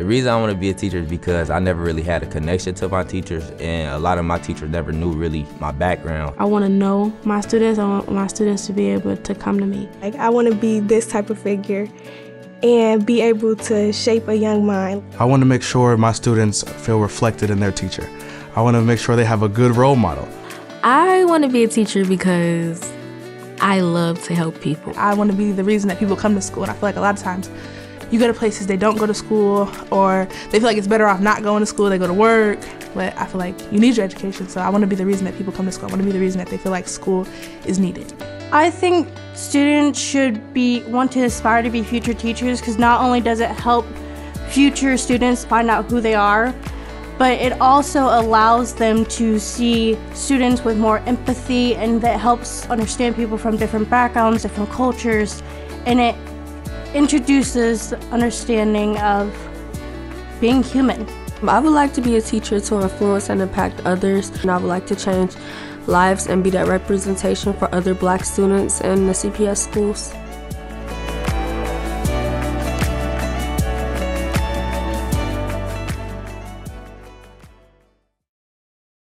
The reason I want to be a teacher is because I never really had a connection to my teachers, and a lot of my teachers never knew really my background. I want to know my students. I want my students to be able to come to me. Like, I want to be this type of figure and be able to shape a young mind. I want to make sure my students feel reflected in their teacher. I want to make sure they have a good role model. I want to be a teacher because I love to help people. I want to be the reason that people come to school, and I feel like a lot of times you go to places they don't go to school, or they feel like it's better off not going to school, they go to work. But I feel like you need your education, so I want to be the reason that people come to school. I want to be the reason that they feel like school is needed. I think students should want to aspire to be future teachers, because not only does it help future students find out who they are, but it also allows them to see students with more empathy, and that helps understand people from different backgrounds, different cultures, and it introduces understanding of being human. I would like to be a teacher to influence and impact others, and I would like to change lives and be that representation for other Black students in the CPS schools.